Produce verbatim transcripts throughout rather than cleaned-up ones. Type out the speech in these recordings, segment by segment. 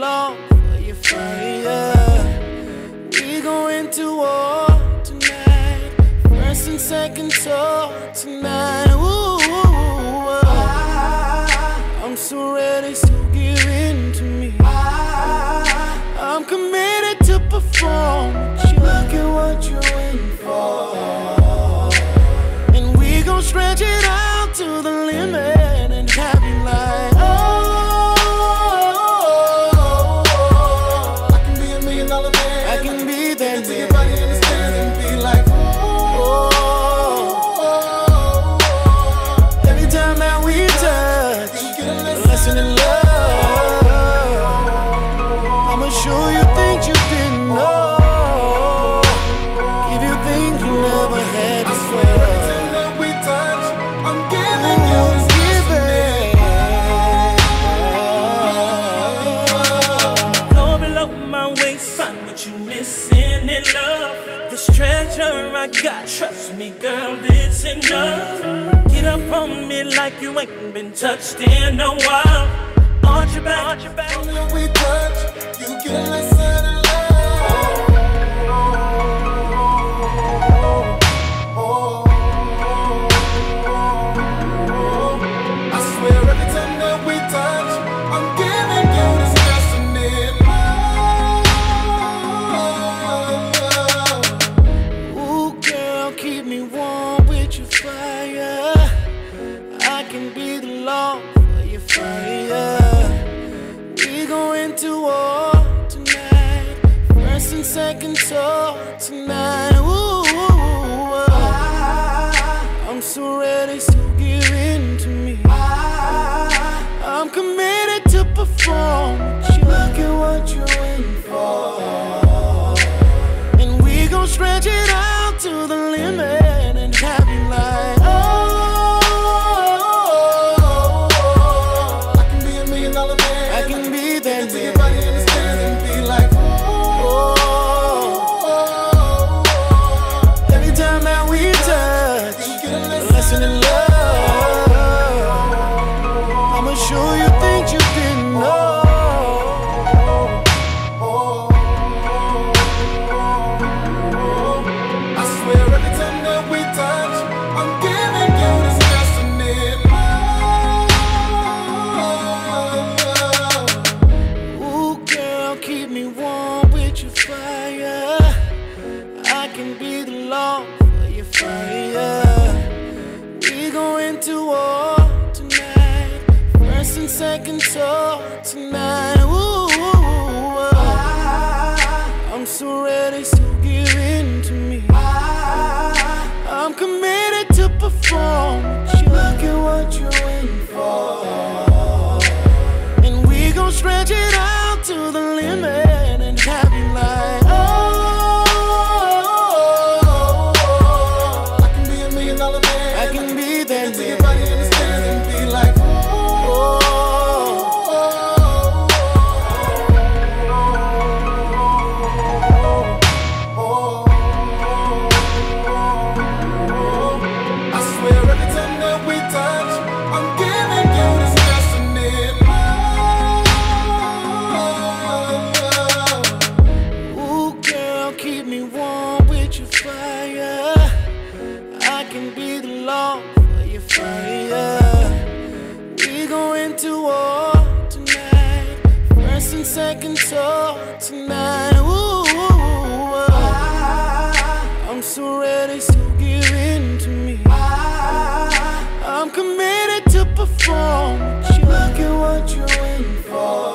long for your fire. We going to war tonight. First and second talk tonight. Ooh, I, I'm so ready, so give in to me. I, I'm committed to perform. Look at what you're in for. And we gon' stretch it out to the limit. Trust me, girl, it's enough. Get up on me like you ain't been touched in a while. On your back, on your back. When we touch, you get less out of love. Oh, I swear every time that we touch, I'm giving you this passionate love. Ooh, girl, keep me warm with your fire. I can be the love for your fire. We going to war tonight. First and second talk tonight. Ooh, I, I'm so ready, so give in to me. I, I'm committed to perform. Look at what you're in for. And we gon' stretch it out to the limit and have you like, second talk tonight. Ooh, I, I'm so ready, so give in to me. I, I'm committed to perform. Look at what you're in for. And we gon' stretch it out to the limit and have you like, oh, oh, oh, oh, I can be a million dollar man. I can be that man. Second talk tonight. Ooh, I, I'm so ready, so give in to me. I, I'm committed to perform. Look at what you're in for.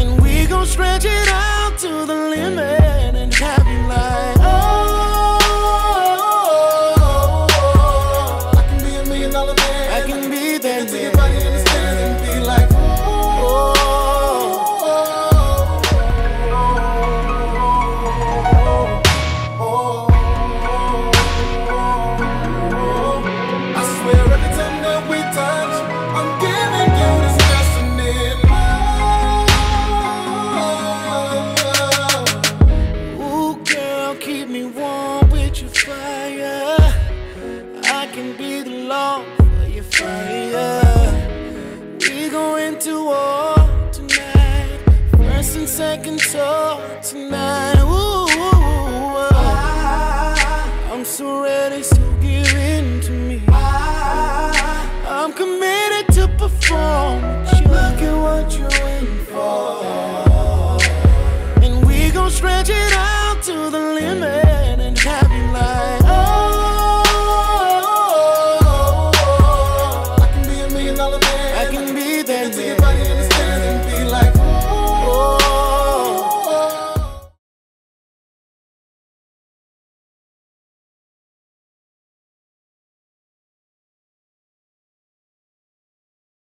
And we gon' stretch it out to the limit and have you like, fire. We going to war tonight. and second thought tonight. Ooh, I'm so ready to give in to me. I'm committed to perform. Look at what you're in for, and we gon' stretch it out to the limit and have you like, oh, I can be a million dollar man. I can be that man.